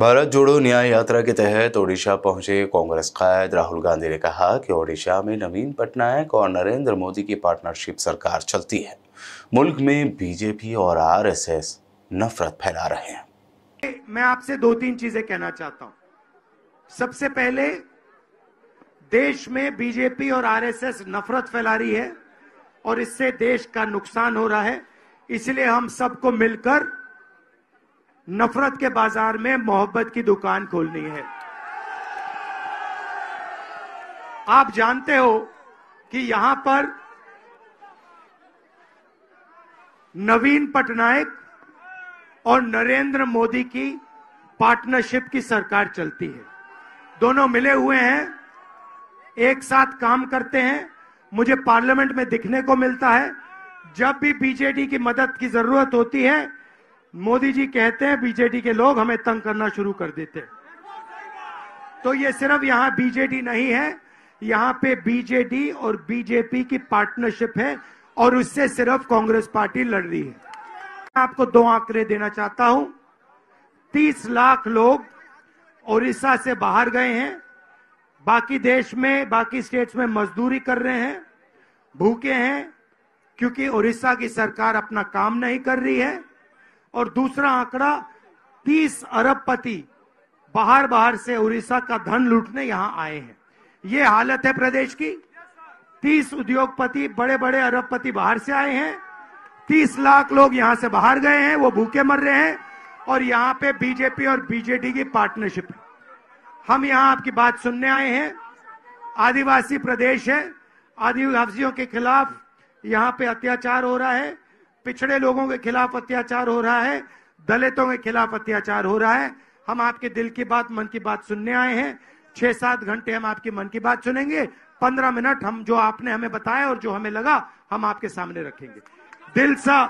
भारत जोड़ो न्याय यात्रा के तहत ओडिशा पहुंचे कांग्रेस कायद राहुल गांधी ने कहा कि ओडिशा में नवीन पटनायक और नरेंद्र मोदी की पार्टनरशिप सरकार चलती है। मुल्क में बीजेपी और आरएसएस नफरत फैला रहे हैं। मैं आपसे दो तीन चीजें कहना चाहता हूं। सबसे पहले, देश में बीजेपी और आरएसएस नफरत फैला रही है और इससे देश का नुकसान हो रहा है। इसलिए हम सबको मिलकर नफरत के बाजार में मोहब्बत की दुकान खोलनी है। आप जानते हो कि यहां पर नवीन पटनायक और नरेंद्र मोदी की पार्टनरशिप की सरकार चलती है। दोनों मिले हुए हैं, एक साथ काम करते हैं। मुझे पार्लियामेंट में दिखने को मिलता है, जब भी बीजेपी की मदद की जरूरत होती है, मोदी जी कहते हैं बीजेपी के लोग हमें तंग करना शुरू कर देते हैं। तो ये सिर्फ यहाँ बीजेपी नहीं है, यहाँ पे बीजेडी और बीजेपी की पार्टनरशिप है और उससे सिर्फ कांग्रेस पार्टी लड़ रही है। मैं आपको दो आंकड़े देना चाहता हूं। 30 लाख लोग ओडिशा से बाहर गए हैं, बाकी देश में, बाकी स्टेट्स में मजदूरी कर रहे हैं, भूखे हैं क्योंकि ओडिशा की सरकार अपना काम नहीं कर रही है। और दूसरा आंकड़ा, 30 अरबपति बाहर से उड़ीसा का धन लूटने यहां आए हैं। ये हालत है प्रदेश की। 30 उद्योगपति, बड़े बड़े अरबपति बाहर से आए हैं, 30 लाख लोग यहां से बाहर गए हैं, वो भूखे मर रहे हैं और यहां पे बीजेपी और बीजेडी की पार्टनरशिप है। हम यहां आपकी बात सुनने आए हैं। आदिवासी प्रदेश है, आदिवासियों के खिलाफ यहाँ पे अत्याचार हो रहा है, पिछड़े लोगों के खिलाफ अत्याचार हो रहा है, दलितों के खिलाफ अत्याचार हो रहा है। हम आपके दिल की बात, मन की बात सुनने आए हैं। 6-7 घंटे हम आपकी मन की बात सुनेंगे। 15 मिनट हम जो आपने हमें बताया और जो हमें लगा हम आपके सामने रखेंगे। दिल सा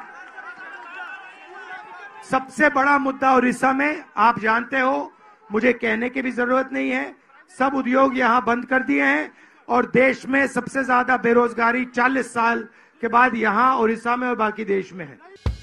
सबसे बड़ा मुद्दा उड़ीसा में, आप जानते हो, मुझे कहने की भी जरूरत नहीं है, सब उद्योग यहाँ बंद कर दिए हैं और देश में सबसे ज्यादा बेरोजगारी 40 साल के बाद यहाँ ओडिशा में और बाकी देश में है।